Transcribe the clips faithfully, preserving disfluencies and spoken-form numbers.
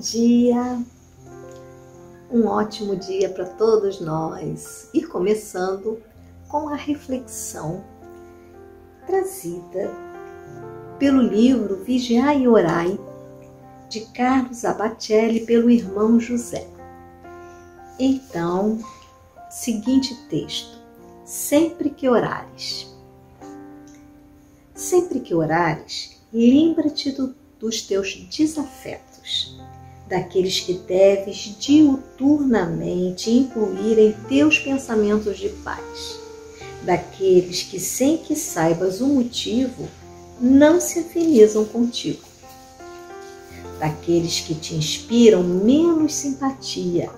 dia, um ótimo dia para todos nós. E começando com a reflexão trazida pelo livro Vigiai e Orai, de Carlos Abacelli, pelo irmão José. Então, seguinte texto: sempre que orares, sempre que orares, lembra-te do, dos teus desafetos, daqueles que deves diuturnamente incluir em teus pensamentos de paz, daqueles que, sem que saibas o motivo, não se afinizam contigo, daqueles que te inspiram menos simpatia,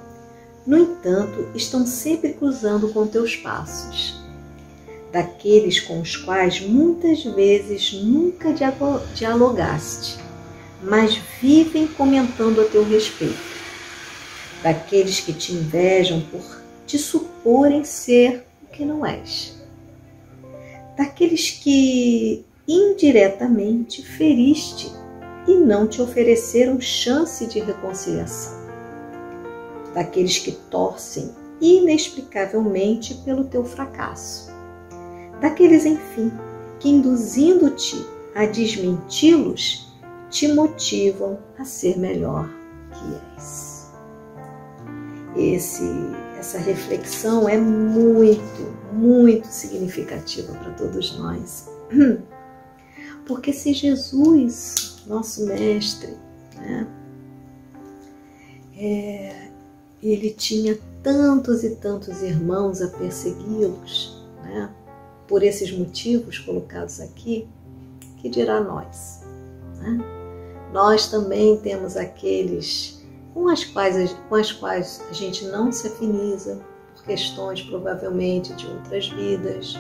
no entanto, estão sempre cruzando com teus passos, daqueles com os quais muitas vezes nunca dialogaste, mas vivem comentando a teu respeito, daqueles que te invejam por te suporem ser o que não és, daqueles que indiretamente feriste e não te ofereceram chance de reconciliação, daqueles que torcem inexplicavelmente pelo teu fracasso, daqueles, enfim, que, induzindo-te a desmenti-los, te motivam a ser melhor que és. Esse, essa reflexão é muito, muito significativa para todos nós. Porque se Jesus, nosso Mestre, né, é, ele tinha tantos e tantos irmãos a persegui-los, né, por esses motivos colocados aqui, que dirá nós, né? Nós também temos aqueles com as, quais, com as quais a gente não se afiniza, por questões provavelmente de outras vidas.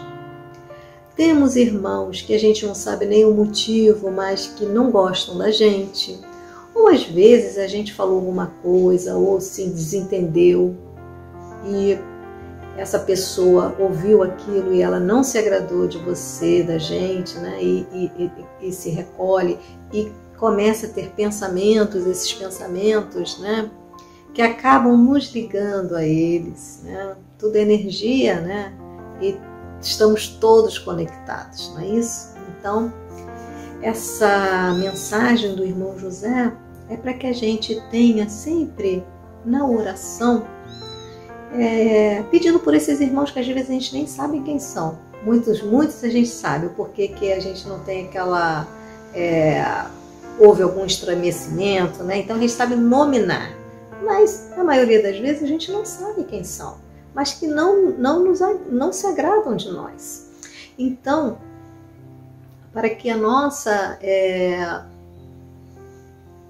Temos irmãos que a gente não sabe nem o motivo, mas que não gostam da gente. Ou às vezes a gente falou alguma coisa ou se desentendeu e essa pessoa ouviu aquilo e ela não se agradou de você, da gente, né? E, e, e, e se recolhe e começa a ter pensamentos, esses pensamentos, né, que acabam nos ligando a eles, né? Tudo é energia, né? E estamos todos conectados, não é isso? Então, essa mensagem do irmão José é para que a gente tenha sempre na oração, é, pedindo por esses irmãos que às vezes a gente nem sabe quem são. Muitos, muitos a gente sabe, porque que a gente não tem aquela... É, houve algum estremecimento, né? Então a gente sabe nominar, mas na maioria das vezes a gente não sabe quem são, mas que não, não, nos, não se agradam de nós. Então, para que a nossa, é,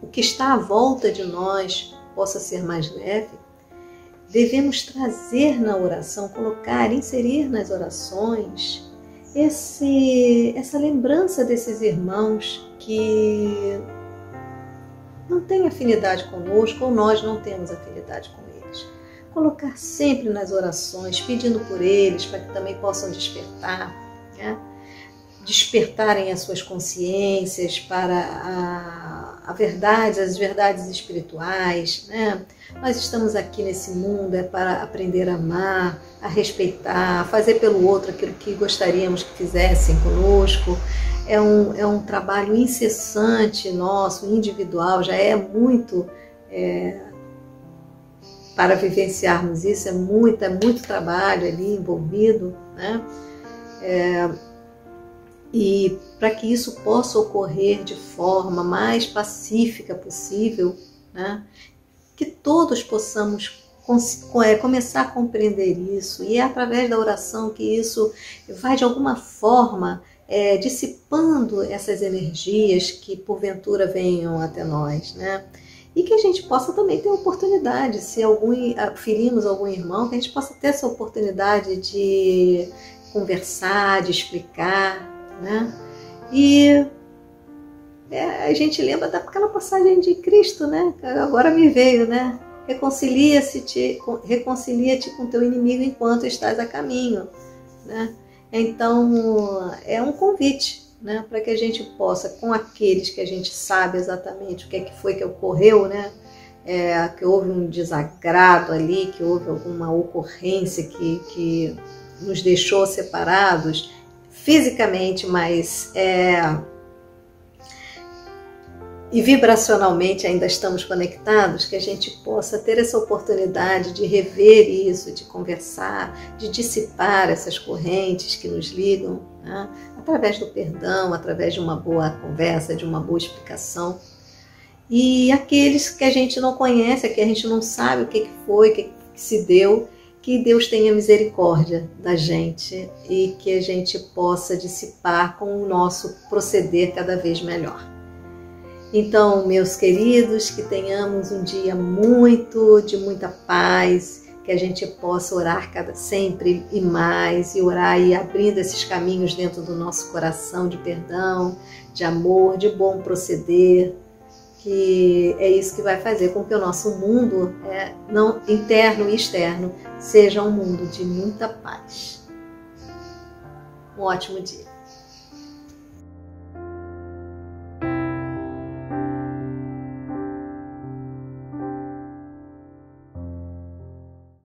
o que está à volta de nós possa ser mais leve, devemos trazer na oração, colocar, inserir nas orações esse, essa lembrança desses irmãos que não têm afinidade conosco ou nós não temos afinidade com eles. Colocar sempre nas orações, pedindo por eles, para que também possam despertar, né? Despertarem as suas consciências para a, a verdade, as verdades espirituais, né? Nós estamos aqui nesse mundo é para aprender a amar, a respeitar, a fazer pelo outro aquilo que gostaríamos que fizessem conosco. É um, é um trabalho incessante nosso, individual, já é muito... É, para vivenciarmos isso, é muito, é muito trabalho ali envolvido, né? É, e para que isso possa ocorrer de forma mais pacífica possível, né? Que todos possamos é, começar a compreender isso, e é através da oração que isso vai de alguma forma é, dissipando essas energias que porventura venham até nós, né? E que a gente possa também ter oportunidade, se algum, ferimos algum irmão, que a gente possa ter essa oportunidade de conversar, de explicar, né? E é, a gente lembra daquela passagem de Cristo, né? Agora me veio, né? Reconcilia-te, reconcilia-te com teu inimigo enquanto estás a caminho, né? Então, é um convite, né, para que a gente possa, com aqueles que a gente sabe exatamente o que é que foi que ocorreu, né, é, que houve um desagrado ali, que houve alguma ocorrência que, que nos deixou separados fisicamente, mas é, e vibracionalmente ainda estamos conectados, que a gente possa ter essa oportunidade de rever isso, de conversar, de dissipar essas correntes que nos ligam, né? Através do perdão, através de uma boa conversa, de uma boa explicação. E aqueles que a gente não conhece, que a gente não sabe o que foi, o que se deu, que Deus tenha misericórdia da gente e que a gente possa dissipar com o nosso proceder cada vez melhor. Então, meus queridos, que tenhamos um dia muito, de muita paz, que a gente possa orar cada, sempre e mais, e orar e abrindo esses caminhos dentro do nosso coração de perdão, de amor, de bom proceder, que é isso que vai fazer com que o nosso mundo é, não, interno e externo seja um mundo de muita paz. Um ótimo dia!